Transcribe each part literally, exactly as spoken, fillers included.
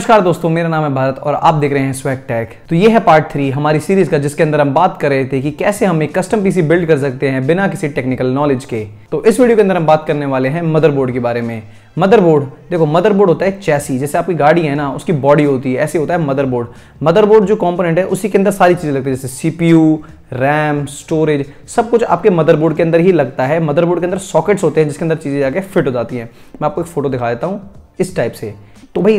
नमस्कार दोस्तों, मेरा नाम है भारत और आप देख रहे हैं स्वैग टेक। तो ये है पार्ट थ्री हमारी सीरीज का, जिसके अंदर हम बात कर रहे थे कि कैसे हम एक कस्टम पीसी बिल्ड कर सकते हैं बिना किसी टेक्निकल नॉलेज के। तो इस वीडियो के अंदर हम बात करने वाले हैं मदरबोर्ड के बारे में। मदरबोर्ड देखो, मदरबोर्ड होता है चैसी, जैसे आपकी गाड़ी है ना, उसकी बॉडी होती है, ऐसे होता है मदरबोर्ड। मदरबोर्ड जो कंपोनेंट है उसी के अंदर सारी चीज़ें लगती है, जैसे सीपीयू, रैम, स्टोरेज, सब कुछ आपके मदरबोर्ड के अंदर ही लगता है। मदरबोर्ड के अंदर सॉकेट्स होते हैं जिसके अंदर चीज़ें जाके फिट हो जाती हैं। मैं आपको एक फोटो दिखा देता हूँ इस टाइप से। तो भाई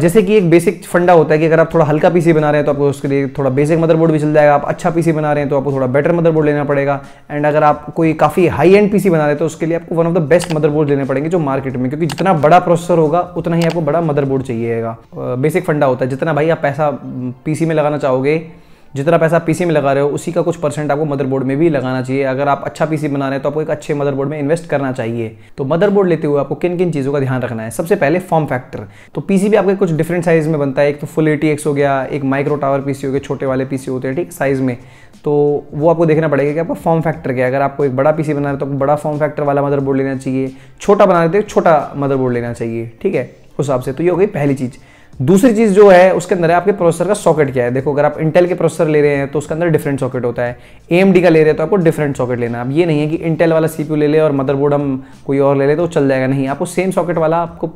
जैसे कि एक बेसिक फंडा होता है कि अगर आप थोड़ा हल्का पीसी बना रहे हैं तो आपको उसके लिए थोड़ा बेसिक मदरबोर्ड भी चल जाएगा। आप अच्छा पीसी बना रहे हैं तो आपको थोड़ा बेटर मदरबोर्ड लेना पड़ेगा। एंड अगर आप कोई काफ़ी हाई एंड पीसी बना रहे हैं तो उसके लिए आपको one of the best motherboard लेने पड़ेंगे जो मार्केट में, क्योंकि जितना बड़ा प्रोसेसर होगा उतना ही आपको बड़ा मदरबोर्ड चाहिएगा। बेसिक फंडा होता है, जितना भाई आप पैसा पीसी में लगाना चाहोगे, जितना पैसा पीसी में लगा रहे हो उसी का कुछ परसेंट आपको मदरबोर्ड में भी लगाना चाहिए। अगर आप अच्छा पीसी बना रहे हैं तो आपको एक अच्छे मदरबोर्ड में इन्वेस्ट करना चाहिए। तो मदरबोर्ड लेते हुए आपको किन किन चीज़ों का ध्यान रखना है? सबसे पहले फॉर्म फैक्टर। तो पीसी भी आपके कुछ डिफरेंट साइज़ में बनता है, एक तो फुल एटीएक्स हो गया, एक माइक्रो टावर पीसी हो गया, छोटे वाले पीसी होते हैं ठीक साइज़ में। तो वो आपको देखना पड़ेगा कि आपका फॉर्म फैक्टर क्या है। अगर आपको एक बड़ा पीसी बना रहे हो तो आपको बड़ा फॉर्म फैक्टर वाला मदरबोर्ड लेना चाहिए, छोटा बना रहे तो छोटा मदरबोर्ड लेना चाहिए, ठीक है, उस हिसाब से। तो ये हो गई पहली चीज़। दूसरी चीज़ जो है उसके अंदर है आपके प्रोसेसर का सॉकेट क्या है। देखो, अगर आप इंटेल के प्रोसेसर ले रहे हैं तो उसके अंदर डिफरेंट सॉकेट होता है, एएमडी का ले रहे हैं तो आपको डिफरेंट सॉकेट लेना है। अब ये नहीं है कि इंटेल वाला सीपीयू ले ले और मदरबोर्ड हम कोई और ले ले तो चल जाएगा, नहीं, आपको सेम सॉकेट वाला आपको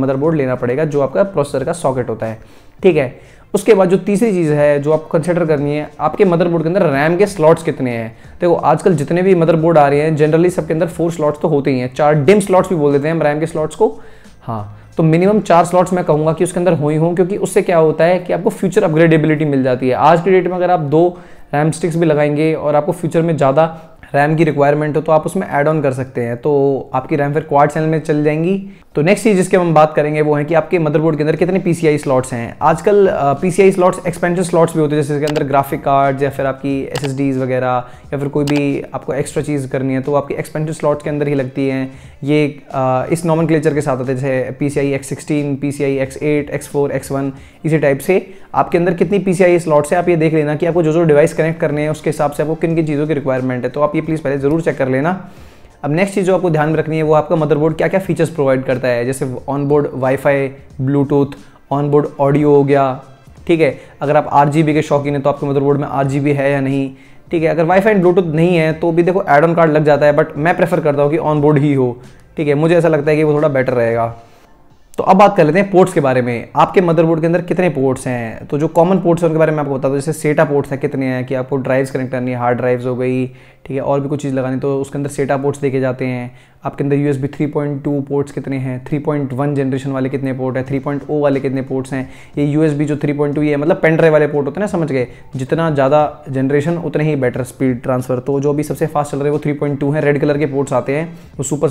मदरबोर्ड लेना पड़ेगा जो आपका प्रोसेसर का सॉकेट होता है, ठीक है। उसके बाद जो तीसरी चीज़ है जो आप कंसिडर करनी है, आपके मदरबोर्ड के अंदर रैम के स्लॉट्स कितने हैं। देखो, आजकल जितने भी मदरबोर्ड आ रहे हैं जनरली सबके अंदर फोर स्लॉट्स तो होते ही हैं, चार डिम स्लॉट्स भी बोल देते हैं हम रैम के स्लॉट्स को। हाँ, तो मिनिमम चार स्लॉट्स मैं कहूँगा कि उसके अंदर हो ही हों, क्योंकि उससे क्या होता है कि आपको फ्यूचर अपग्रेडेबिलिटी मिल जाती है। आज के डेट में अगर आप दो रैम स्टिक्स भी लगाएंगे और आपको फ्यूचर में ज़्यादा रैम की रिक्वायरमेंट हो तो आप उसमें ऐड ऑन कर सकते हैं, तो आपकी रैम फिर क्वाड चैनल में चल जाएंगी। तो नेक्स्ट चीज़ जिसके हम बात करेंगे वो है कि आपके मदरबोर्ड के अंदर कितने पीसीआई स्लॉट्स हैं। आजकल पीसीआई स्लॉट्स एक्सपेंशन स्लॉट्स भी होते हैं, जैसे के अंदर ग्राफिक कार्ड्स या फिर आपकी एसएसडीज़ वगैरह या फिर कोई भी आपको एक्स्ट्रा चीज़ करनी है तो आपकी एक्सपेंशन स्लॉट्स के अंदर ही लगती हैं। ये आ, इस नॉमेनक्लेचर के साथ आते हैं, जैसे PCI x sixteen, PCI x eight, x four, x one, इसी टाइप से आपके अंदर कितनी पीसीआई स्लॉट्स हैं। आप ये देख लेना कि आपको जो जो डिवाइस कनेक्ट करने हैं उसके हिसाब से आपको किन किन चीज़ों की रिक्वायरमेंट है, तो आप ये प्लीज़ पहले ज़रूर चेक कर लेना। अब नेक्स्ट चीज़ जो आपको ध्यान में रखनी है वो आपका मदरबोर्ड क्या क्या फीचर्स प्रोवाइड करता है, जैसे onboard wifi, Bluetooth, onboard audio हो गया, ठीक है। अगर आप आरजीबी के शौकीन हैं तो आपके मदरबोर्ड में आरजीबी है या नहीं, ठीक है। अगर वाईफाई एंड ब्लूटूथ नहीं है तो भी देखो ऐड ऑन कार्ड लग जाता है, बट मैं प्रेफर करता हूँ कि ऑनबोर्ड ही हो, ठीक है, मुझे ऐसा लगता है कि वो थोड़ा बेटर रहेगा। तो अब बात कर लेते हैं पोर्ट्स के बारे में, आपके मदरबोर्ड के अंदर कितने पोर्ट्स हैं। तो जो कॉमन पोर्ट्स हैं उनके बारे में आपको बता दूं, जैसे सेटा पोर्ट्स हैं कितने हैं, कि आपको ड्राइव्स कनेक्ट करनी है, हार्ड ड्राइव्स हो गई, ठीक है, और भी कुछ चीज़ लगानी तो उसके अंदर सेटा पोर्ट्स देखे जाते हैं। आपके अंदर USB three point two ports कितने हैं, थ्री पॉइंट वन जनरेशन वाले कितने पोर्ट हैं, थ्री पॉइंट ओ वाले कितने पोर्ट्स हैं। ये यूएसबी जो थ्री पॉइंट टू ये मतलब पेन ड्राइव वाले पोर्ट होते हैं ना, समझ गए, जितना ज़्यादा जनरेशन उतने ही बेटर स्पीड ट्रांसफर। तो जो अभी सबसे फास्ट चल रहे हैं वो थ्री पॉइंट टू है, रेड कलर के पोर्ट्स आते हैं वो सुपर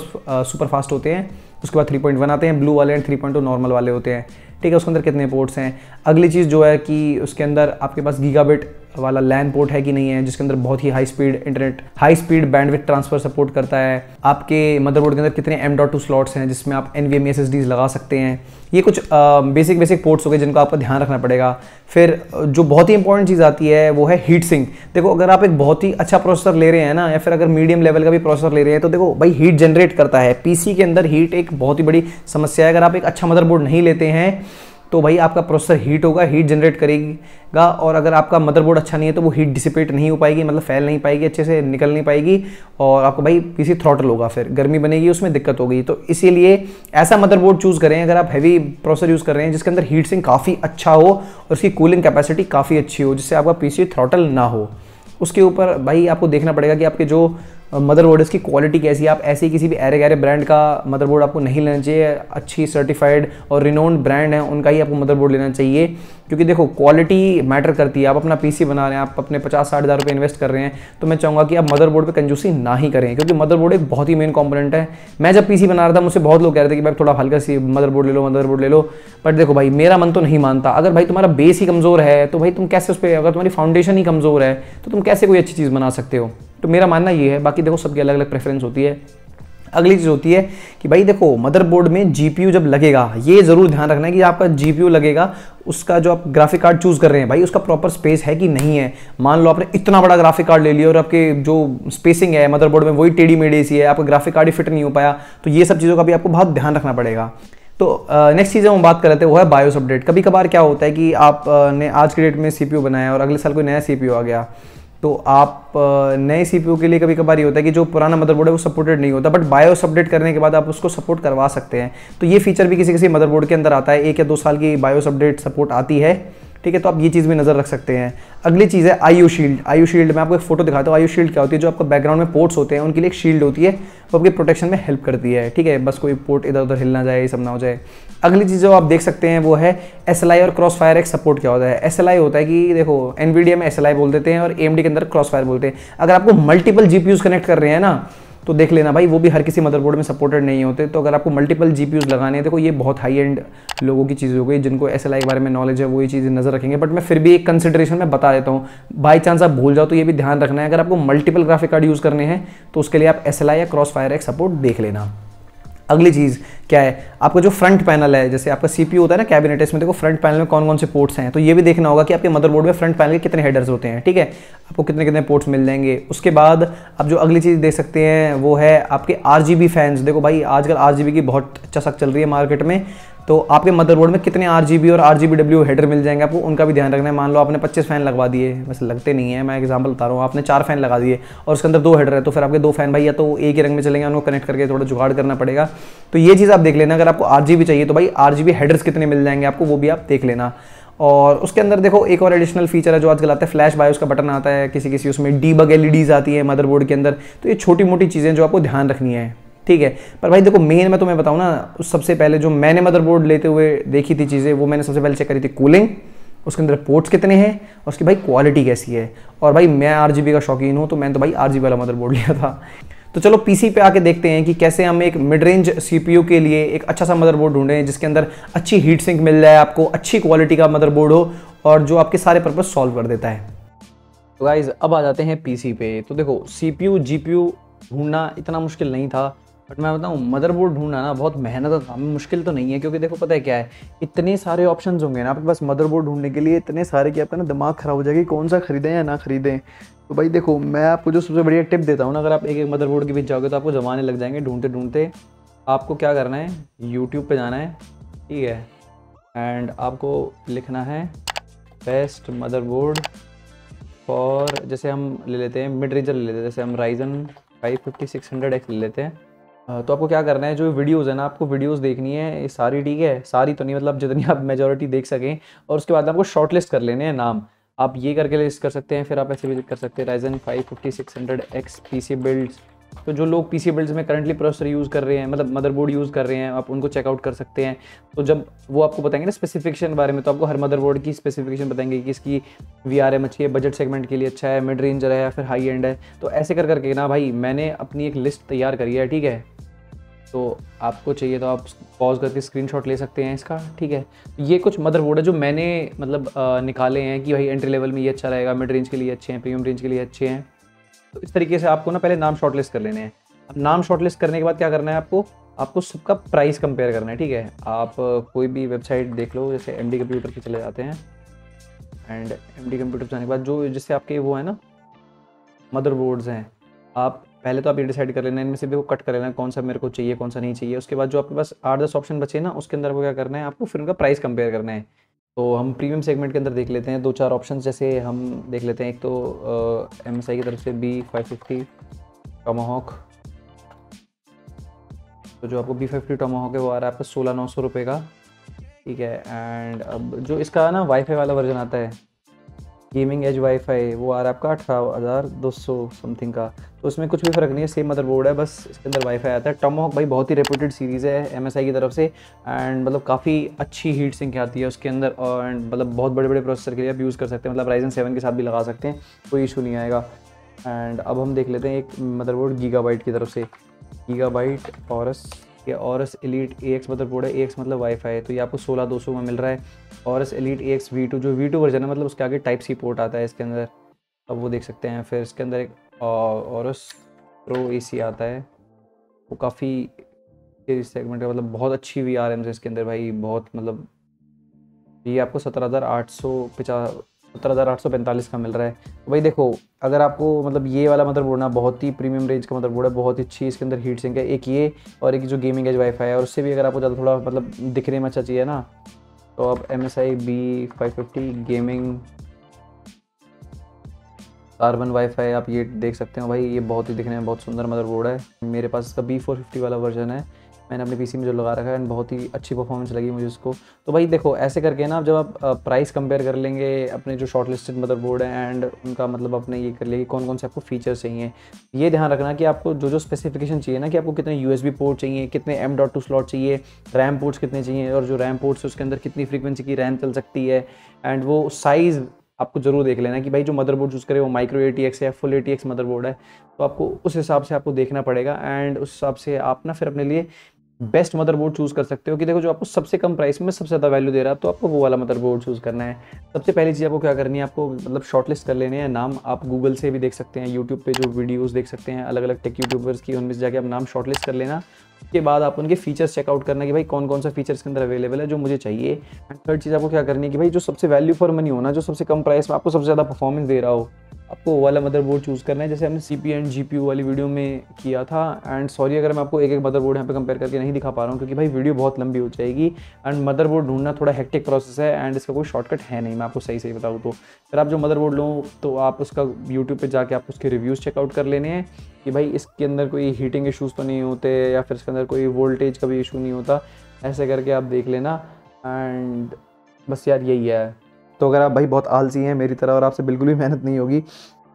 सुपर फास्ट होते हैं। उसके बाद थ्री पॉइंट वन आते हैं ब्लू वाले and three point two normal वाले होते हैं, ठीक है। उसके अंदर कितने पोर्ट्स हैं। अगली चीज़ जो है कि उसके अंदर आपके पास गीगाबिट वाला लैन पोर्ट है कि नहीं है, जिसके अंदर बहुत ही high speed internet, high speed bandwidth transfer support करता है। आपके मदरबोर्ड के अंदर कितने एम.टू स्लॉट्स हैं जिसमें आप एनवीएमई एसएसडीज लगा सकते हैं। ये कुछ बेसिक बेसिक पोर्ट्स हो गए जिनका आपका ध्यान रखना पड़ेगा। फिर जो बहुत ही इंपॉर्टेंट चीज़ आती है वो है हीट सिंक। देखो, अगर आप एक बहुत ही अच्छा प्रोसेसर ले रहे हैं ना, या फिर अगर मीडियम लेवल का भी प्रोसेसर ले रहे हैं तो देखो भाई हीट जनरेट करता है पीसी के अंदर। हीट एक बहुत ही बड़ी समस्या है। अगर आप एक अच्छा मदरबोर्ड नहीं लेते हैं तो भाई आपका प्रोसेसर हीट होगा, हीट जनरेट करेगा, और अगर आपका मदरबोर्ड अच्छा नहीं है तो वो हीट डिसिपेट नहीं हो पाएगी, मतलब फैल नहीं पाएगी, अच्छे से निकल नहीं पाएगी, और आपको भाई पीसी थ्रॉटल होगा, फिर गर्मी बनेगी, उसमें दिक्कत होगी। तो इसीलिए ऐसा मदरबोर्ड चूज़ करें अगर आप हैवी प्रोसेसर यूज़ कर रहे हैं जिसके अंदर हीट सिंक काफ़ी अच्छा हो और उसकी कूलिंग कैपेसिटी काफ़ी अच्छी हो, जिससे आपका पीसी थ्रॉटल ना हो। उसके ऊपर भाई आपको देखना पड़ेगा कि आपके जो मदरबोर्ड इसकी क्वालिटी कैसी है। आप ऐसे किसी भी ऐरे गैरे ब्रांड का मदरबोर्ड आपको नहीं लेना चाहिए, अच्छी सर्टिफाइड और रिनोन्ड ब्रांड है उनका ही आपको मदरबोर्ड लेना चाहिए, क्योंकि देखो क्वालिटी मैटर करती है। आप अपना पीसी बना रहे हैं, आप अपने पचास साठ हज़ार रुपये इन्वेस्ट कर रहे हैं, तो मैं चाहूँगा कि आप मदरबोर्ड पे कंजूसी ना ही करें, क्योंकि मदरबोर्ड एक बहुत ही मेन कॉम्पोनेंट है। मैं जब पीसी बना रहा था मुझसे बहुत लोग कह रहे थे कि भाई थोड़ा हल्का सी मदरबोर्ड ले लो, मदरबोर्ड ले लो, बट देखो भाई मेरा मन तो नहीं मानता। अगर भाई तुम्हारा बेस ही कमज़ोर है तो भाई तुम कैसे उस पर, अगर तुम्हारी फाउंडेशन ही कमज़ोर है तो तुम कैसे कोई अच्छी चीज़ बना सकते हो। तो मेरा मानना ये है, बाकी देखो सबकी अलग अलग प्रेफरेंस होती है। अगली चीज़ होती है कि भाई देखो मदरबोर्ड में जीपीयू जब लगेगा, ये ज़रूर ध्यान रखना है कि आपका जीपीयू लगेगा, उसका जो आप ग्राफिक कार्ड चूज़ कर रहे हैं भाई उसका प्रॉपर स्पेस है कि नहीं है। मान लो आपने इतना बड़ा ग्राफिक कार्ड ले लिया और आपके जो स्पेसिंग है मदरबोर्ड में वही टेढ़ी मेढ़ी सी है, आपका ग्राफिक कार्ड ही फिट नहीं हो पाया, तो ये सब चीज़ों का भी आपको बहुत ध्यान रखना पड़ेगा। तो नेक्स्ट चीज़ हम बात कर रहे थे वो है बायोस अपडेट। कभी कभार क्या होता है कि आपने आज के डेट में सीपीयू बनाया और अगले साल कोई नया सीपीयू आ गया, तो आप नए सीपीयू के लिए कभी कभार ये होता है कि जो पुराना मदरबोर्ड है वो सपोर्टेड नहीं होता, बट बायोस अपडेट करने के बाद आप उसको सपोर्ट करवा सकते हैं। तो ये फीचर भी किसी किसी मदरबोर्ड के अंदर आता है, एक या दो साल की बायोस अपडेट सपोर्ट आती है, ठीक है। तो आप ये चीज़ भी नज़र रख सकते हैं। अगली चीज़ है आईओ शील्ड। आईओ शील्ड में आपको एक फोटो दिखाता हूँ। आईओ शील्ड क्या होती है, जो आपका बैकग्राउंड में पोर्ट्स होते हैं उनके लिए एक शील्ड होती है, वो आपके प्रोटेक्शन में हेल्प करती है, ठीक है। बस कोई पोर्ट इधर उधर हिल ना जाए, ये सब ना हो जाए। अगली चीज़ जो आप देख सकते हैं वो है एसएलआई और क्रॉसफायर एक सपोर्ट। क्या होता है एसएलआई? होता है कि देखो एनवीडिया में एसएलआई बोल देते हैं और एएमडी के अंदर क्रॉसफायर बोलते हैं। अगर आपको मल्टीपल जीपीयूज कनेक्ट कर रहे हैं ना, तो देख लेना भाई वो भी हर किसी मदरबोर्ड में सपोर्टेड नहीं होते। तो अगर आपको मल्टीपल जीपीयूज लगाने हैं, देखो ये बहुत हाई एंड लोगों की चीज़ हो गई, जिनको एसएलआई के बारे में नॉलेज है वो ये चीज़ें नजर रखेंगे, बट मैं फिर भी एक कंसिडरेशन में बता देता हूँ। बाई चांस आप भूल जाओ तो ये भी ध्यान रखना है। अगर आपको मल्टीपल ग्राफिक कार्ड यूज़ करने हैं तो उसके लिए आप एसएलआई या क्रॉसफायर एक सपोर्ट देख लेना। अगली चीज़ क्या है, आपका जो फ्रंट पैनल है, जैसे आपका सीपीयू होता है ना कैबिनेट, इसमें देखो फ्रंट पैनल में कौन कौन से पोर्ट्स हैं। तो ये भी देखना होगा कि आपके मदरबोर्ड में फ्रंट पैनल के कितने हेडर्स होते हैं, ठीक है, आपको कितने कितने पोर्ट्स मिल जाएंगे। उसके बाद आप जो अगली चीज़ देख सकते हैं वो है आपके आरजीबी फैंस। देखो भाई आजकल आरजीबी की बहुत चसक चल रही है मार्केट में, तो आपके मदरबोर्ड में कितने आरजीबी और आरजीबीडब्ल्यू हेडर मिल जाएंगे आपको उनका भी ध्यान रखना है। मान लो आपने पच्चीस फैन लगवा दिए, वैसे लगते नहीं है, मैं एग्जांपल बता रहा हूँ। आपने चार फैन लगा दिए और उसके अंदर दो हेडर है, तो फिर आपके दो फैन भाई या तो एक ही रंग में चलेंगे, उनको कनेक्ट करके थोड़ा जुगाड़ करना पड़ेगा। तो ये चीज़ आप देख लेना। अगर आपको आरजीबी चाहिए तो भाई आरजीबी हेडर्स कितने मिल जाएंगे आपको वो भी आप देख लेना। और उसके अंदर देखो एक और एडिशनल फीचर है जो आजकल आता है, फ्लैश बायोस का बटन आता है, किसी किसी उसमें डीबग एलईडीज आती है मदरबोर्ड के अंदर। तो ये छोटी मोटी चीज़ें जो आपको ध्यान रखनी है, ठीक है। पर भाई देखो मेन मैं तुम्हें बताऊँ ना, सबसे पहले जो मैंने मदरबोर्ड लेते हुए देखी थी चीज़ें, वो मैंने सबसे पहले चेक करी थी कूलिंग, उसके अंदर पोर्ट्स कितने हैं और उसकी भाई क्वालिटी कैसी है। और भाई मैं आरजीबी का शौकीन हूँ तो मैंने तो भाई आरजीबी वाला मदरबोर्ड लिया था। तो चलो पीसी पे आके देखते हैं कि कैसे हम एक मिड रेंज सीपीयू के लिए एक अच्छा सा मदरबोर्ड ढूंढें, जिसके अंदर अच्छी हीट सिंक मिल जाए आपको, अच्छी क्वालिटी का मदरबोर्ड हो और जो आपके सारे पर्पस सॉल्व कर देता है। तो गाइज अब आ जाते हैं पीसी पे। तो देखो सीपीयू जीपीयू ढूंढना इतना मुश्किल नहीं था, बट मैं बताऊँ मदरबोर्ड ढूंढना ना बहुत मेहनत था। मुश्किल तो नहीं है, क्योंकि देखो पता है क्या है, इतने सारे ऑप्शंस होंगे ना आपके पास मदरबोर्ड ढूंढने के लिए, इतने सारे कि आपका ना दिमाग खराब हो जाएगी कौन सा खरीदें या ना खरीदें। तो भाई देखो मैं आपको जो सबसे बढ़िया टिप देता हूँ ना, अगर आप एक एक मदरबोर्ड के बीच जाओगे तो आपको जमाने लग जाएंगे ढूंढते ढूंढते। आपको क्या करना है, यूट्यूब पर जाना है, ठीक है, एंड आपको लिखना है बेस्ट मदरबोर्ड फॉर, जैसे हम ले लेते हैं मिड रेंजर ले लेते हैं, जैसे हम Ryzen five fifty six hundred x ले लेते हैं। तो आपको क्या करना है, जो वीडियोस है ना आपको वीडियोस देखनी है ये सारी, ठीक है, सारी तो नहीं मतलब जितनी आप मेजॉरिटी देख सकें, और उसके बाद आपको शॉर्टलिस्ट कर लेने हैं नाम। आप ये करके लिस्ट कर सकते हैं, फिर आप ऐसे भी कर सकते हैं Ryzen five fifty six hundred x PC builds. तो जो लोग पीसी बिल्ड्स में करंटली प्रोसेसर यूज़ कर रहे हैं, मतलब मदरबोर्ड यूज़ कर रहे हैं, आप उनको चेकआउट कर सकते हैं। तो जब वो आपको बताएंगे ना स्पेसिफिकेशन के बारे में, तो आपको हर मदरबोर्ड की स्पेसिफिकेशन बताएंगे कि इसकी वीआरएम अच्छी है, बजट सेगमेंट के लिए अच्छा है, मिड रेंजर है या फिर हाई एंड है। तो ऐसे कर करके ना भाई मैंने अपनी एक लिस्ट तैयार करी है, ठीक है। तो आपको चाहिए तो आप पॉज करके स्क्रीनशॉट ले सकते हैं इसका, ठीक है। ये कुछ मदरबोर्ड है जो मैंने मतलब आ, निकाले हैं कि भाई एंट्री लेवल में ये अच्छा रहेगा, मिड रेंज के लिए अच्छे हैं, प्रीमियम रेंज के लिए अच्छे हैं। तो इस तरीके से आपको ना पहले नाम शॉर्टलिस्ट कर लेने हैं। अब नाम शॉर्टलिस्ट करने के बाद क्या करना है, आपको आपको सबका प्राइस कंपेयर करना है, ठीक है। आप कोई भी वेबसाइट देख लो, जैसे एम डी कंप्यूटर के चले जाते हैं, एंड एम डी कंप्यूटर जाने के बाद जो जिससे आपके वो है ना मदरबोर्ड्स हैं, आप पहले तो आप ये डिसाइड कर लेना, इनमें से भी वो कट कर लेना कौन सा मेरे को चाहिए कौन सा नहीं चाहिए। उसके बाद जो आपके पास आठ दस ऑप्शन बचे ना, उसके अंदर वो क्या करना है, आपको फिर उनका प्राइस कंपेयर करना है। तो हम प्रीमियम सेगमेंट के अंदर देख लेते हैं दो चार ऑप्शन, जैसे हम देख लेते हैं एक तो एम एस आई की तरफ से बी फाइव फिफ्टी टोमाहॉक। तो जो आपको बी फाइव फिफ्टी टोमाहॉक है वो आ रहा है आपका सोलह नौ सौ रुपये का, ठीक है। एंड अब जो इसका ना वाईफाई वाला वर्जन आता है गेमिंग एज वाईफाई, वो आ रहा है आपका अठारह हज़ार दो सौ समथिंग का। तो उसमें कुछ भी फ़र्क नहीं है, सेम मदरबोर्ड है, बस इसके अंदर वाईफाई आता है। टॉमहॉक भाई बहुत ही रेप्यूटेड सीरीज़ है एमएसआई की तरफ से, एंड मतलब काफ़ी अच्छी हीट सिंक आती है उसके अंदर, और मतलब बहुत बड़े बड़े प्रोसेसर के लिए आप यूज़ कर सकते हैं, मतलब राइजन सेवन के साथ भी लगा सकते हैं, कोई इशू नहीं आएगा। एंड अब हम देख लेते हैं एक मदरबोर्ड गीगाबाइट की तरफ से, गीगाबाइट ऑरस या ऑरस एलीट एएक्स मदरबोर्ड है। एएक्स मतलब वाईफाई, तो ये आपको सोलह दो सौ में मिल रहा है। Aorus Elite AX v two, जो वी टू वर्जन है मतलब उसके आगे टाइप सी पोर्ट आता है इसके अंदर, अब वो देख सकते हैं। फिर इसके अंदर एक ऑरस प्रो एसी आता है, वो काफ़ी सीरीज सेगमेंट का, मतलब बहुत अच्छी वी आर एम्स है इसके अंदर भाई, बहुत मतलब ये आपको सत्रह हज़ार आठ सौ पचास सत्तर हज़ार आठ सौ पैंतालीस का मिल रहा है। भाई देखो, अगर आपको मतलब ये वाला मदरबोर्ड ना बहुत ही प्रीमियम रेंज का मदरबोर्ड है, बहुत ही अच्छी इसके अंदर हीट सिंक है, एक ये और एक जो गेमिंग एज वाईफाई है, और उससे भी अगर आपको ज़्यादा थोड़ा मतलब दिखने में अच्छा चाहिए ना, तो आप M S I B five fifty gaming carbon WiFi आप ये देख सकते हो। भाई ये बहुत ही दिखने में बहुत सुंदर मदरबोर्ड है। मेरे पास इसका बी फोर फिफ्टी वाला वर्जन है, मैंने अपने पीसी में जो लगा रखा है, एंड बहुत ही अच्छी परफॉर्मेंस लगी मुझे उसको। तो भाई देखो, ऐसे करके ना आप जब आप प्राइस कंपेयर कर लेंगे अपने जो शॉर्ट लिस्टेड मदरबोर्ड हैं एंड उनका मतलब आपने ये कर लिया कि कौन कौन से आपको फीचर्स चाहिए। ये ध्यान रखना कि आपको जो जो स्पेसिफिकेशन चाहिए ना, कि आपको कितने यूएसबी पोर्ट चाहिए, कितने एम डॉट टू स्लॉट चाहिए, रैम पोर्ट्स कितने चाहिए, और जो रैम पोर्ट्स है उसके अंदर कितनी फ्रीक्वेंसी की रैम चल सकती है, एंड वो साइज़ आपको जरूर देख लेना कि भाई जो मदरबोर्ड यूज़ करे वो माइक्रो एटीएक्स या फुल एटीएक्स मदरबोर्ड है। तो आपको उस हिसाब से आपको देखना पड़ेगा, एंड उस हिसाब से आप ना फिर अपने लिए बेस्ट मदरबोर्ड चूज़ कर सकते हो कि देखो जो आपको सबसे कम प्राइस में सबसे ज़्यादा वैल्यू दे रहा है, तो आपको वो वाला मदरबोर्ड चूज़ करना है। सबसे पहली चीज़ आपको क्या करनी है, आपको मतलब शॉर्टलिस्ट कर लेने हैं नाम। आप गूगल से भी देख सकते हैं, यूट्यूब पे जो वीडियोस देख सकते हैं अलग अलग टेक यूट्यूबर्स की, उनमें से जाके आप नाम शॉर्टलिस्ट कर लेना। उसके बाद आप उनके फीचर्स चेकआउट करना कि भाई कौन कौन सा फीचर्स के अंदर अवेलेबल है जो मुझे चाहिए। एंड थर्ड चीज़ आपको क्या करनी है कि भाई जो सबसे वैल्यू फॉर मनी होना, जो सबसे कम प्राइस में आपको सबसे ज़्यादा परफॉर्मेंस दे रहा हो, आपको वो वाला मदरबोर्ड चूज़ करना है, जैसे हमने C P and G P U वाली वीडियो में किया था। एंड सॉरी अगर मैं आपको एक एक मदरबोर्ड यहाँ पे कंपेयर करके नहीं दिखा पा रहा हूँ, क्योंकि भाई वीडियो बहुत लंबी हो जाएगी एंड मदरबोर्ड ढूंढना थोड़ा हेक्टिक प्रोसेस है, एंड इसका कोई शॉर्टकट है नहीं। मैं आपको सही सही बताऊँ तो फिर आप जो मदरबोर्ड लो तो आप उसका यूट्यूब पर जाके आप उसके रिव्यूज़ चेकआउट कर लेने हैं कि भाई इसके अंदर कोई हीटिंग इशूज़ तो नहीं होते, या फिर इसके अंदर कोई वोल्टेज का भी इशू नहीं होता। ऐसे करके आप देख लेना, एंड बस यार यही है। तो अगर आप भाई बहुत आलसी हैं मेरी तरह और आपसे बिल्कुल भी मेहनत नहीं होगी,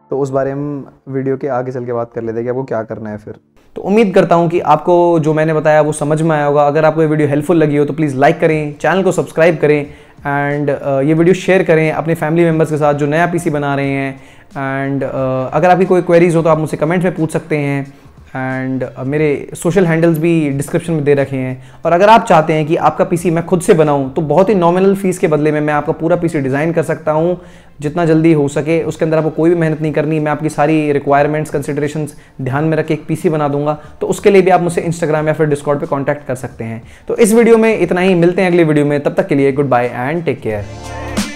तो उस बारे में वीडियो के आगे चल के बात कर लेते हैं कि आपको क्या करना है फिर। तो उम्मीद करता हूं कि आपको जो मैंने बताया वो समझ में आया होगा। अगर आपको ये वीडियो हेल्पफुल लगी हो तो प्लीज़ लाइक करें, चैनल को सब्सक्राइब करें, एंड ये वीडियो शेयर करें अपने फैमिली मेम्बर्स के साथ जो नया पीसी बना रहे हैं। एंड अगर आपकी कोई क्वेरीज हो तो आप मुझसे कमेंट में पूछ सकते हैं, एंड uh, मेरे सोशल हैंडल्स भी डिस्क्रिप्शन में दे रखे हैं। और अगर आप चाहते हैं कि आपका पीसी मैं खुद से बनाऊं, तो बहुत ही नॉमिनल फीस के बदले में मैं आपका पूरा पीसी डिज़ाइन कर सकता हूं जितना जल्दी हो सके। उसके अंदर आपको कोई भी मेहनत नहीं करनी, मैं आपकी सारी रिक्वायरमेंट्स कंसिडरेशंस ध्यान में रख के एक पीसी बना दूंगा। तो उसके लिए भी आप मुझसे इंस्टाग्राम या फिर डिस्कॉर्ड पर कॉन्टैक्ट कर सकते हैं। तो इस वीडियो में इतना ही, मिलते हैं अगली वीडियो में, तब तक के लिए goodbye and take care.